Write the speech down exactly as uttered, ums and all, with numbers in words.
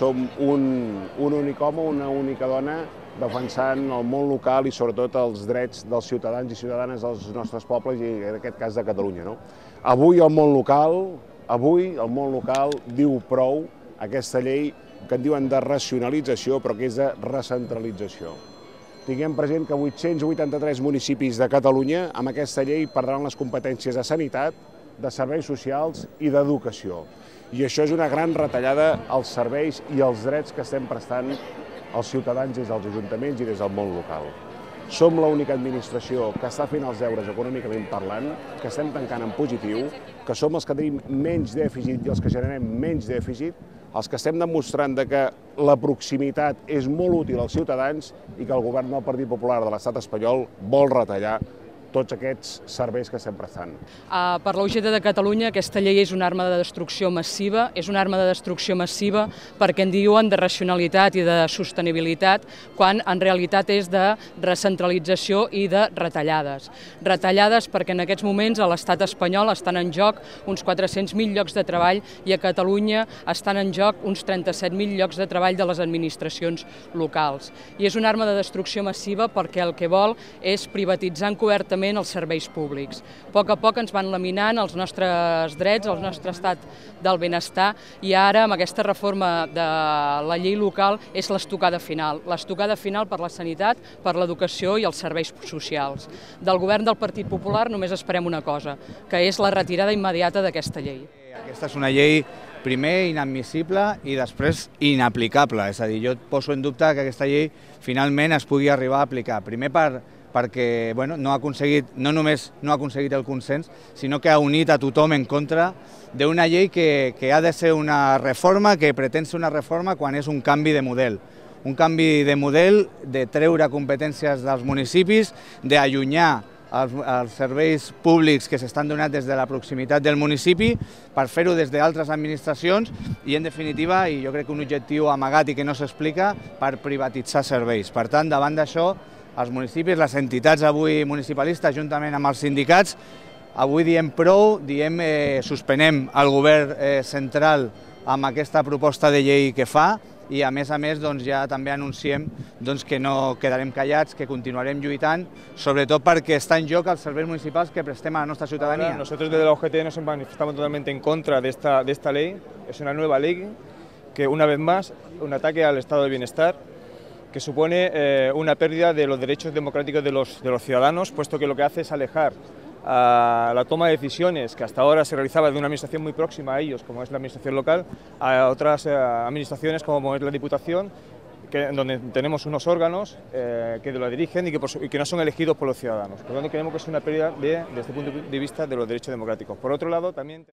som un, un únic home, una única dona, defensant el món local i sobretot els drets dels ciutadans i ciutadanes dels nostres pobles i en aquest cas de Catalunya, no? Avui el món local, avui el món local diu prou a aquesta llei que en diuen de racionalització però que és de recentralització. Tinguem present que vuit-cents vuitanta-tres municipis de Catalunya amb aquesta llei perdran les competències de sanitat, de serveis socials i d'educació. I això és una gran retallada als serveis i als drets que estem prestant als ciutadans des dels ajuntaments i des del món local. Som l'única administració que està fent els deures econòmicament parlant, que estem tancant en positiu, que som els que tenim menys dèficit i els que generem menys dèficit, els que estem demostrant que la proximitat és molt útil als ciutadans i que el govern del Partit Popular de l'estat espanyol vol retallar tots aquests serveis que estem prestant. Per la U G T de Catalunya aquesta llei és una arma de destrucció massiva, és una arma de destrucció massiva perquè en diuen de racionalitat i de sostenibilitat quan en realitat és de recentralització i de retallades. Retallades perquè en aquests moments a l'estat espanyol estan en joc uns quatre-cents mil llocs de treball i a Catalunya estan en joc uns trenta-set mil llocs de treball de les administracions locals. I és una arma de destrucció massiva perquè el que vol és privatitzar encobertament els serveis públics. A poc a poc ens van laminant els nostres drets, el nostre estat del benestar i ara amb aquesta reforma de la llei local és l'estocada final, l'estocada final per la sanitat, per l'educació i els serveis socials. Del govern del Partit Popular només esperem una cosa, que és la retirada immediata d'aquesta llei. Aquesta és una llei primer inadmissible i després inaplicable, és a dir, jo poso en dubte que aquesta llei finalment es pugui arribar a aplicar, primer per perquè bueno, no, ha aconseguit, no només no ha aconseguit el consens, sinó que ha unit a tothom en contra d'una llei que, que ha de ser una reforma, que pretén ser una reforma quan és un canvi de model. Un canvi de model de treure competències dels municipis, d'allunyar els, els serveis públics que s'estan donant des de la proximitat del municipi per fer-ho des d'altres administracions i, en definitiva, i jo crec que un objectiu amagat i que no s'explica, per privatitzar serveis. Per tant, davant d'això, els municipis, les entitats avui municipalistes, juntament amb els sindicats, avui diem prou, diem eh, suspenem el govern eh, central amb aquesta proposta de llei que fa i a més a més doncs, ja també anunciem doncs, que no quedarem callats, que continuarem lluitant, sobretot perquè està en joc els serveis municipals que prestem a la nostra ciutadania. Ahora, nosotros desde la U G T nos manifestamos totalmente en contra de esta, de esta ley, es una nueva ley que una vez más un ataque al estado de bienestar, que supone eh, una pérdida de los derechos democráticos de los, de los ciudadanos, puesto que lo que hace es alejar a la toma de decisiones que hasta ahora se realizaba de una administración muy próxima a ellos, como es la administración local, a otras eh, administraciones como es la Diputación, que, donde tenemos unos órganos eh, que lo dirigen y que, por, y que no son elegidos por los ciudadanos. Por lo tanto, creemos que es una pérdida de, desde el punto de vista de los derechos democráticos. Por otro lado, también...